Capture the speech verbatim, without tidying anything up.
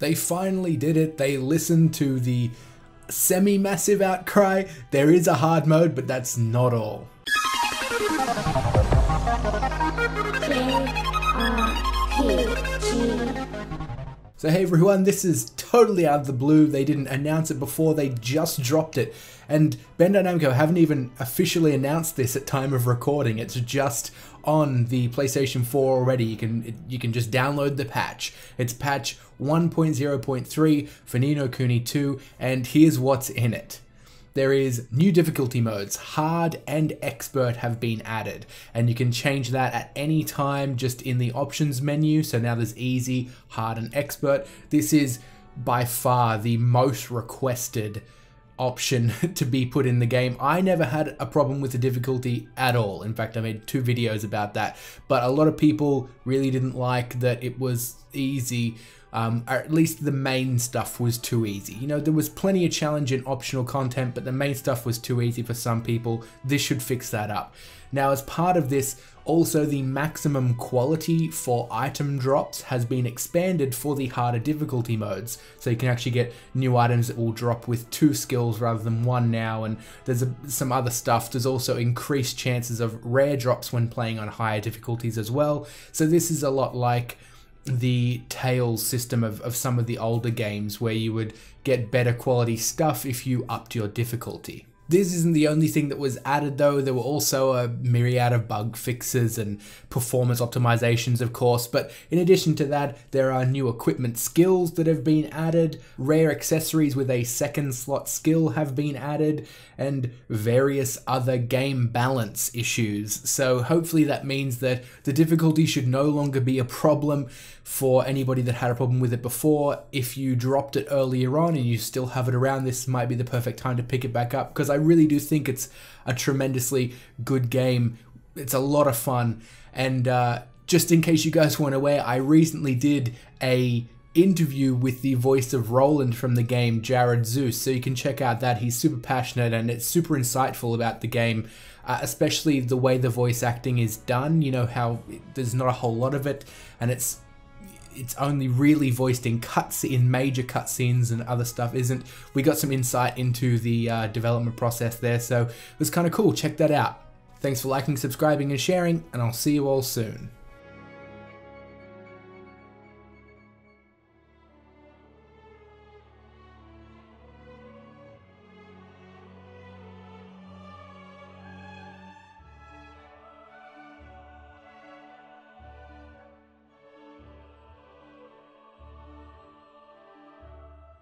They finally did it. They listened to the semi-massive outcry. There is a hard mode, but that's not all. So hey everyone, this is totally out of the blue. They didn't announce it before, they just dropped it. And Bandai Namco haven't even officially announced this at time of recording. It's just on the PlayStation four already. You can it, you can just download the patch. It's patch one point oh point three for Ni no Kuni two, and here's what's in it. There is new difficulty modes. Hard and expert have been added, and you can change that at any time just in the options menu. So now there's easy, hard and expert. This is by far the most requested option to be put in the game. I never had a problem with the difficulty at all. In fact, I made two videos about that, but a lot of people really didn't like that it was easy. Um, or at least the main stuff was too easy. You know, there was plenty of challenge and optional content, but the main stuff was too easy for some people. This should fix that up. Now, as part of this, also the maximum quality for item drops has been expanded for the harder difficulty modes. So you can actually get new items that will drop with two skills rather than one now, and there's a, some other stuff. There's also increased chances of rare drops when playing on higher difficulties as well. So this is a lot like the Tails system of, of some of the older games where you would get better quality stuff if you upped your difficulty. This isn't the only thing that was added though. There were also a myriad of bug fixes and performance optimizations, of course, but in addition to that, there are new equipment skills that have been added, rare accessories with a second slot skill have been added, and various other game balance issues. So hopefully that means that the difficulty should no longer be a problem for anybody that had a problem with it before. If you dropped it earlier on and you still have it around, this might be the perfect time to pick it back up, because I I really do think it's a tremendously good game. It's a lot of fun. And uh, just in case you guys weren't aware, I recently did a interview with the voice of Roland from the game, Jared Zeus, so you can check out that. He's super passionate and it's super insightful about the game, uh, especially the way the voice acting is done. You know how there's not a whole lot of it, and it's it's only really voiced in cuts, in major cutscenes, and other stuff isn't. We got some insight into the uh, development process there, so it was kind of cool. Check that out. Thanks for liking, subscribing, and sharing, and I'll see you all soon.